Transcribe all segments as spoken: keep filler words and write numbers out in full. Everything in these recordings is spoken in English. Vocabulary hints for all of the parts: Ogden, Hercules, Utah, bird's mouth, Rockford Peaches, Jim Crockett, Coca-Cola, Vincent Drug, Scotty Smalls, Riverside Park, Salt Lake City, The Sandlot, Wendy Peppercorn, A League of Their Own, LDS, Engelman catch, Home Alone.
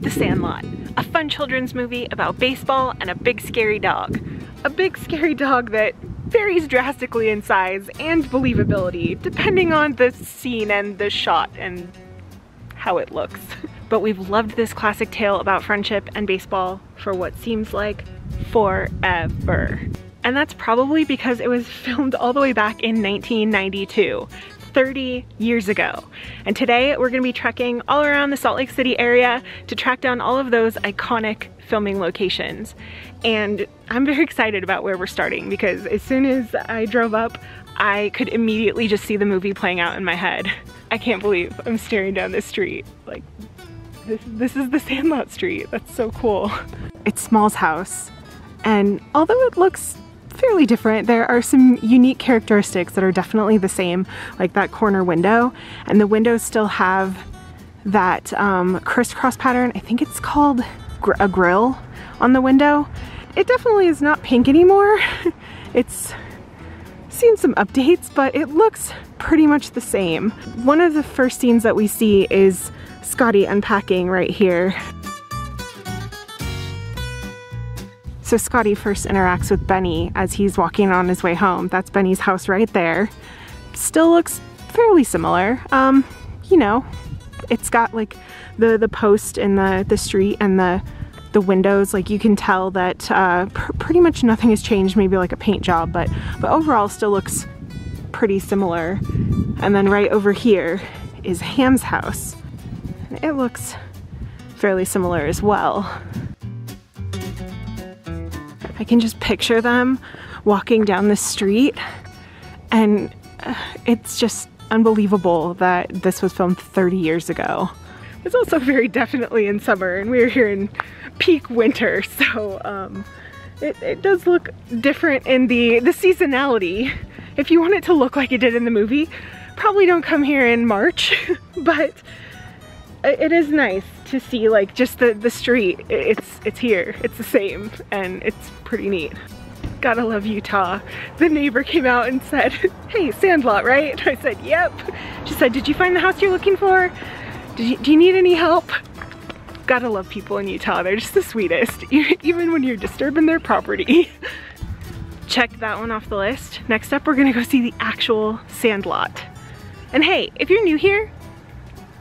The Sandlot, a fun children's movie about baseball and a big scary dog. A big scary dog that varies drastically in size and believability depending on the scene and the shot and how it looks. But we've loved this classic tale about friendship and baseball for what seems like forever. And that's probably because it was filmed all the way back in nineteen ninety-two, thirty years ago. And today we're gonna be trekking all around the Salt Lake City area to track down all of those iconic filming locations. And I'm very excited about where we're starting because as soon as I drove up, I could immediately just see the movie playing out in my head. I can't believe I'm staring down this street. Like, this, this is the Sandlot Street. That's so cool. It's Smalls' house. And although it looks fairly different, there are some unique characteristics that are definitely the same, like that corner window, and the windows still have that um, crisscross pattern. I think it's called gr a grill on the window. It definitely is not pink anymore. It's seen some updates, but it looks pretty much the same. One of the first scenes that we see is Scotty unpacking right here. So Scotty first interacts with Benny as he's walking on his way home. That's Benny's house right there. Still looks fairly similar. Um, you know, it's got like the, the post and the, the street and the, the windows. Like you can tell that uh, pr pretty much nothing has changed, maybe like a paint job, but, but overall still looks pretty similar. And then right over here is Ham's house. It looks fairly similar as well. I can just picture them walking down the street, and it's just unbelievable that this was filmed thirty years ago. It's also very definitely in summer, and we're here in peak winter, so um, it, it does look different in the, the seasonality. If you want it to look like it did in the movie, probably don't come here in March, but it is nice to see like just the, the street. It's, it's here, it's the same, and it's pretty neat. Gotta love Utah. The neighbor came out and said, "Hey, Sandlot, right?" I said, "Yep." She said, "Did you find the house you're looking for? Did you, do you need any help?" Gotta love people in Utah. They're just the sweetest, even when you're disturbing their property. Check that one off the list. Next up, we're gonna go see the actual Sandlot. And hey, if you're new here,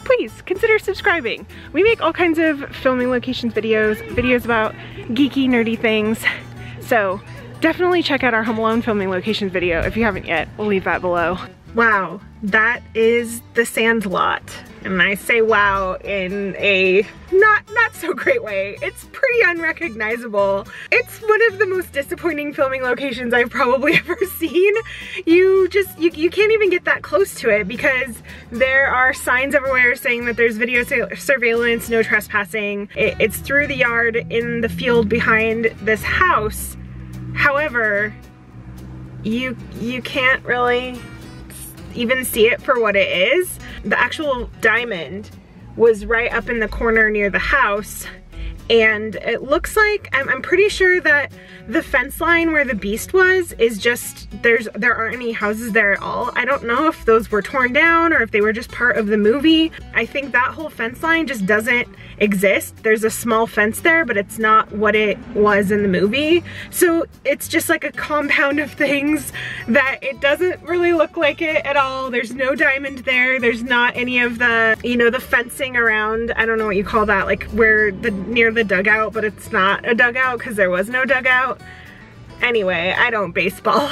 please consider subscribing. We make all kinds of filming locations videos, videos about geeky, nerdy things. So definitely check out our Home Alone filming locations video if you haven't yet. We'll leave that below. Wow, that is the Sandlot. And I say wow in a not, not so great way. It's pretty unrecognizable. It's one of the most disappointing filming locations I've probably ever seen. You just, you, you can't even get that close to it because there are signs everywhere saying that there's video surveillance, no trespassing. It, it's through the yard in the field behind this house. However, you, you can't really even see it for what it is. The actual diamond was right up in the corner near the house, and it looks like, I'm, I'm pretty sure that the fence line where the beast was is just, there's there aren't any houses there at all. I don't know if those were torn down or if they were just part of the movie. I think that whole fence line just doesn't exist. There's a small fence there, but it's not what it was in the movie. So it's just like a compound of things that it doesn't really look like it at all. There's no diamond there. There's not any of the, you know, the fencing around, I don't know what you call that, like where the, near the dugout, but it's not a dugout because there was no dugout. Anyway, I don't baseball.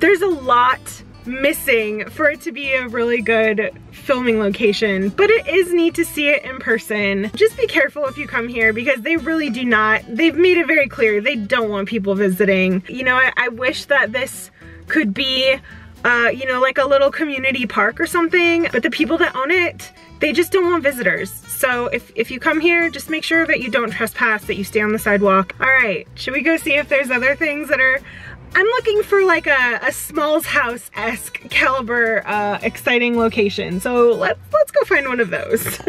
There's a lot missing for it to be a really good filming location, but it is neat to see it in person. Just be careful if you come here because they really do not, they've made it very clear they don't want people visiting. You know, I, I wish that this could be, uh, you know, like a little community park or something, but the people that own it, they just don't want visitors. So if, if you come here, just make sure that you don't trespass, that you stay on the sidewalk. All right, should we go see if there's other things that are, I'm looking for like a, a Smalls House-esque caliber, uh, exciting location. So let's, let's go find one of those.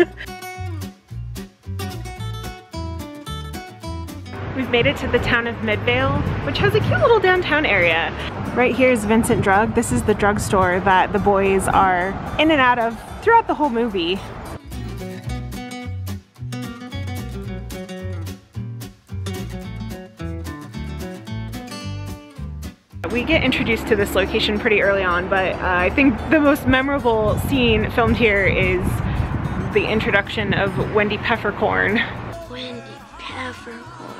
We've made it to the town of Midvale, which has a cute little downtown area. Right here is Vincent Drug. This is the drugstore that the boys are in and out of throughout the whole movie. We get introduced to this location pretty early on, but uh, I think the most memorable scene filmed here is the introduction of Wendy Peppercorn. Wendy Peppercorn.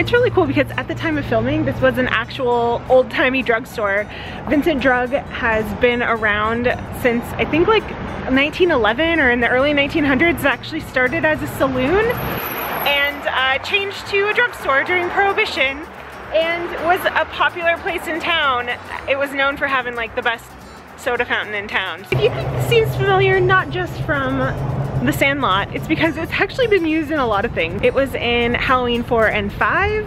It's really cool because at the time of filming, this was an actual old-timey drugstore. Vincent Drug has been around since, I think, like nineteen eleven or in the early nineteen hundreds. It actually started as a saloon and uh, changed to a drugstore during Prohibition and was a popular place in town. It was known for having like the best soda fountain in town. If you think this seems familiar, not just from The Sandlot, it's because it's actually been used in a lot of things. It was in Halloween four and five.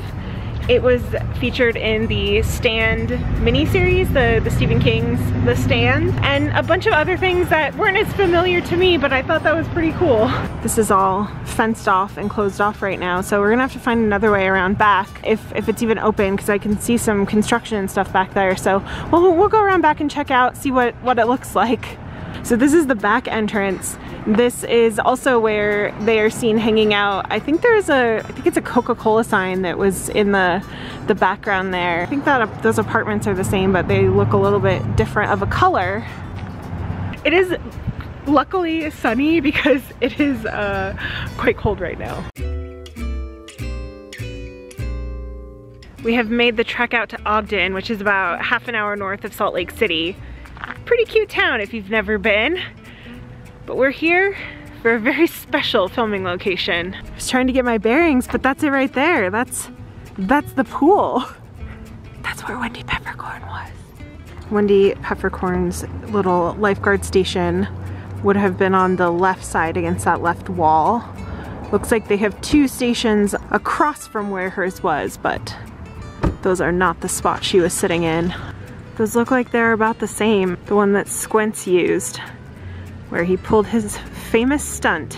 It was featured in the Stand miniseries, the, the Stephen King's The Stand, and a bunch of other things that weren't as familiar to me, but I thought that was pretty cool. This is all fenced off and closed off right now, so we're gonna have to find another way around back, if, if it's even open, because I can see some construction and stuff back there. So we'll, we'll go around back and check out, see what, what it looks like. So this is the back entrance. This is also where they are seen hanging out. I think there's a, I think it's a Coca-Cola sign that was in the, the background there. I think that those apartments are the same, but they look a little bit different of a color. It is luckily sunny because it is uh, quite cold right now. We have made the trek out to Ogden, which is about half an hour north of Salt Lake City. Pretty cute town if you've never been, but we're here for a very special filming location. I was trying to get my bearings, but that's it right there. That's that's the pool. That's where Wendy Peppercorn was. Wendy Peppercorn's little lifeguard station would have been on the left side against that left wall. Looks like they have two stations across from where hers was, but those are not the spot she was sitting in. Those look like they're about the same. The one that Squints used, where he pulled his famous stunt.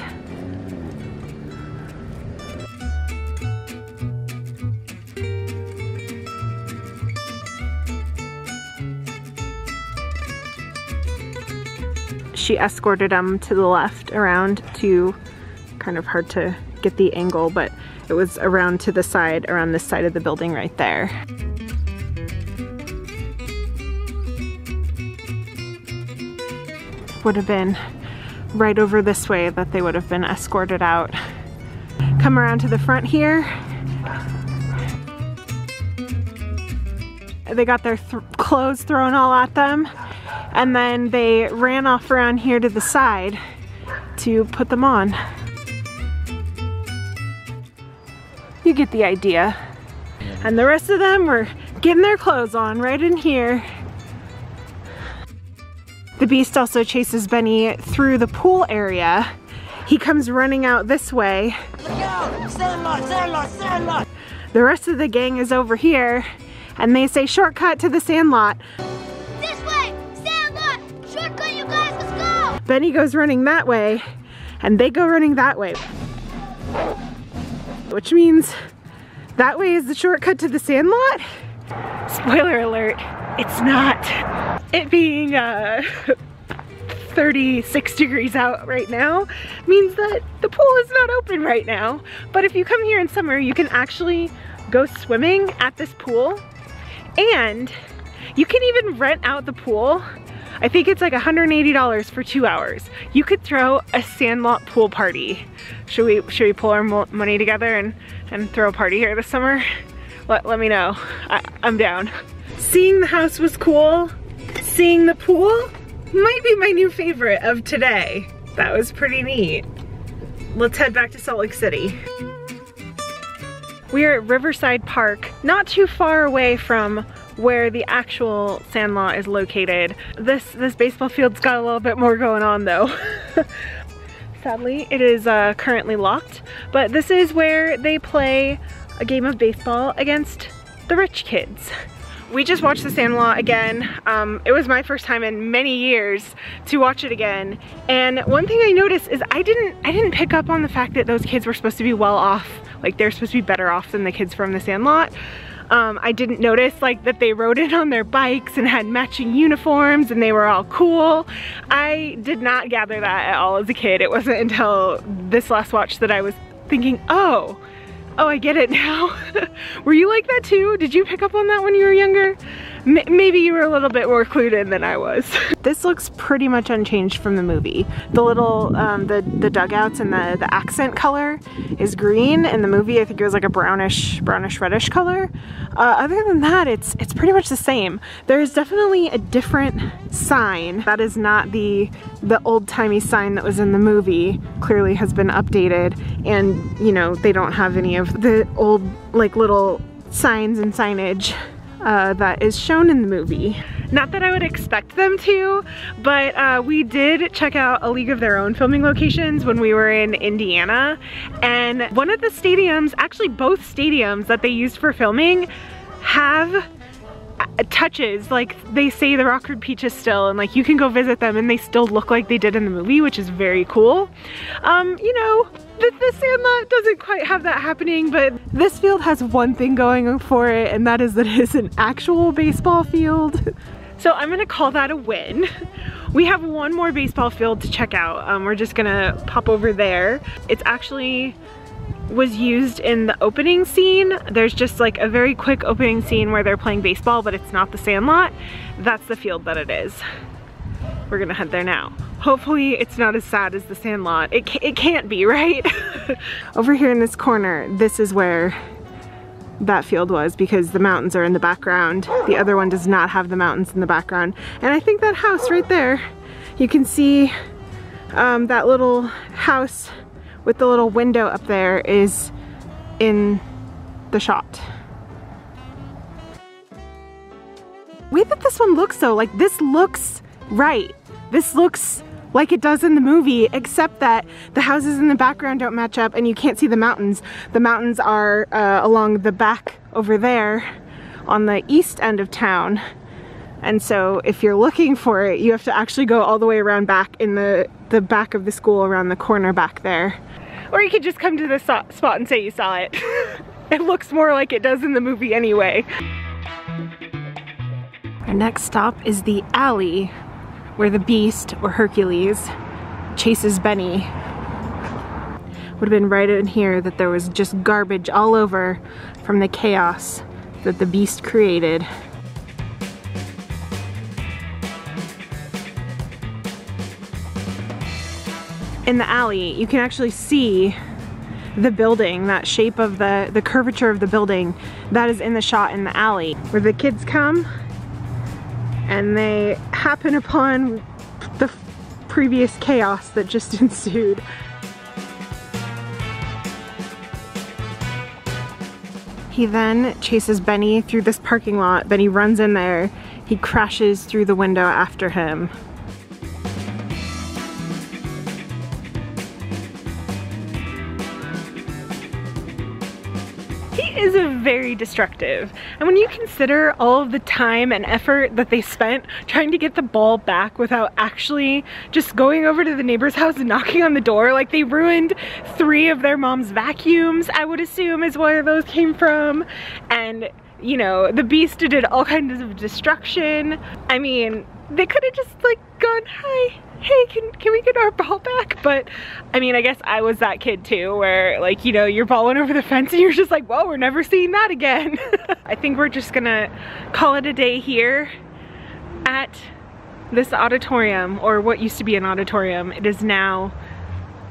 She escorted him to the left around to, kind of hard to get the angle, but it was around to the side, around this side of the building right there. Would have been right over this way that they would have been escorted out. Come around to the front here. They got their th clothes thrown all at them, and then they ran off around here to the side to put them on. You get the idea. And the rest of them were getting their clothes on right in here. The Beast also chases Benny through the pool area. He comes running out this way. Look out! Sandlot, Sandlot, Sandlot! The rest of the gang is over here, and they say shortcut to the Sandlot. This way! Sandlot! Shortcut, you guys, let's go! Benny goes running that way, and they go running that way. Which means that way is the shortcut to the Sandlot? Spoiler alert, it's not. It being uh, thirty-six degrees out right now means that the pool is not open right now. But if you come here in summer, you can actually go swimming at this pool, and you can even rent out the pool. I think it's like one hundred eighty dollars for two hours. You could throw a Sandlot pool party. Should we should we pull our money together and and throw a party here this summer? Let let me know. I, I'm down. Seeing the house was cool. Seeing the pool might be my new favorite of today. That was pretty neat. Let's head back to Salt Lake City. We are at Riverside Park, not too far away from where the actual Sandlot is located. This this baseball field's got a little bit more going on though. Sadly, it is uh, currently locked, but this is where they play a game of baseball against the rich kids. We just watched The Sandlot again. Um, it was my first time in many years to watch it again. And one thing I noticed is I didn't I didn't pick up on the fact that those kids were supposed to be well off. Like they're supposed to be better off than the kids from The Sandlot. Um, I didn't notice like that they rode in on their bikes and had matching uniforms and they were all cool. I did not gather that at all as a kid. It wasn't until this last watch that I was thinking, oh, Oh, I get it now. Were you like that too? Did you pick up on that when you were younger? M- maybe you were a little bit more clued in than I was. This looks pretty much unchanged from the movie. The little, um, the, the dugouts and the, the accent color is green. In the movie, I think it was like a brownish, brownish reddish color. Uh, other than that, it's, it's pretty much the same. There is definitely a different sign. That is not the, the old-timey sign that was in the movie. Clearly has been updated, and you know, they don't have any of the old like little signs and signage Uh, that is shown in the movie. Not that I would expect them to, but uh, we did check out A League of Their Own filming locations when we were in Indiana, and one of the stadiums, actually both stadiums that they used for filming, have touches, like they say the Rockford Peaches still, and like you can go visit them and they still look like they did in the movie, which is very cool. Um, you know, the, the Sandlot doesn't quite have that happening, but this field has one thing going for it, and that is that it's an actual baseball field. So I'm gonna call that a win. We have one more baseball field to check out. Um, we're just gonna pop over there. It's actually was used in the opening scene. There's just like a very quick opening scene where they're playing baseball, but it's not the Sandlot. That's the field that it is. We're gonna head there now. Hopefully it's not as sad as the Sandlot. It, it can't be, right? Over here in this corner, this is where that field was, because the mountains are in the background. The other one does not have the mountains in the background. And I think that house right there, you can see um, that little house with the little window up there is in the shot. The way that this one looks though, like this looks right. This looks like it does in the movie, except that the houses in the background don't match up and you can't see the mountains. The mountains are uh, along the back over there on the east end of town. And so if you're looking for it, you have to actually go all the way around back in the, the back of the school, around the corner back there. Or you could just come to this spot and say you saw it. It looks more like it does in the movie anyway. Our next stop is the alley where the beast, or Hercules, chases Benny. Would have been right in here that there was just garbage all over from the chaos that the beast created. In the alley, you can actually see the building, that shape of the, the curvature of the building that is in the shot in the alley, where the kids come and they happen upon the previous chaos that just ensued. He then chases Benny through this parking lot. Benny runs in there. He crashes through the window after him. Is very destructive, and when you consider all of the time and effort that they spent trying to get the ball back without actually just going over to the neighbor's house and knocking on the door, like they ruined three of their mom's vacuums, I would assume is where those came from, and you know, the beast did all kinds of destruction. I mean, they could have just like gone, hi, hey, can, can we get our ball back? But I mean, I guess I was that kid too, where like, you know, your ball went over the fence and you're just like, whoa, we're never seeing that again. I think we're just gonna call it a day here at this auditorium, or what used to be an auditorium. It is now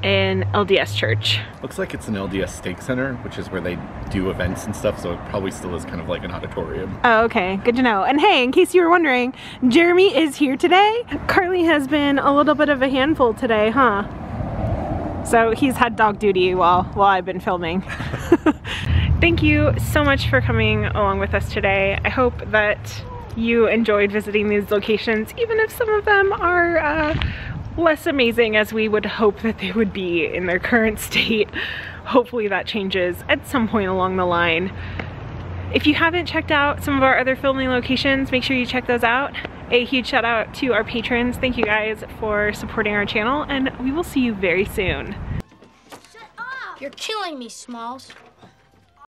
an L D S church. Looks like it's an L D S stake center, which is where they do events and stuff, so it probably still is kind of like an auditorium. Oh, okay, good to know. And hey, in case you were wondering, Jeremy is here today. Carly has been a little bit of a handful today, huh? So he's had dog duty while, while I've been filming. Thank you so much for coming along with us today. I hope that you enjoyed visiting these locations, even if some of them are uh, less amazing as we would hope that they would be in their current state. Hopefully that changes at some point along the line. If you haven't checked out some of our other filming locations, make sure you check those out. A huge shout out to our patrons. Thank you guys for supporting our channel, and we will see you very soon. Shut up! You're killing me, Smalls.